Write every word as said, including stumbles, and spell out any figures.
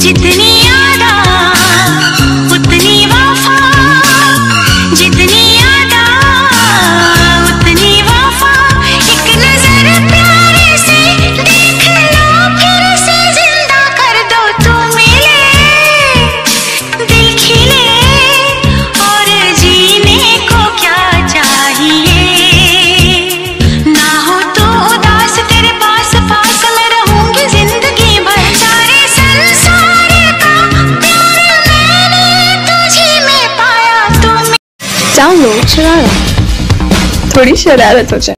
जितनी अदा उतनी वफा, जितनी अदा उतनी वफा। एक नजर प्यारे से देख लो, फिर से जिंदा कर दो। तू मिले दिल खिले, और जीने को क्या चाहिए। ना हो तो उदास, तेरे पास पास मैं रहूंगी जिंदगी भर। सारे संसार डाउनलोड शरारा, थोड़ी शरारत हो जाए।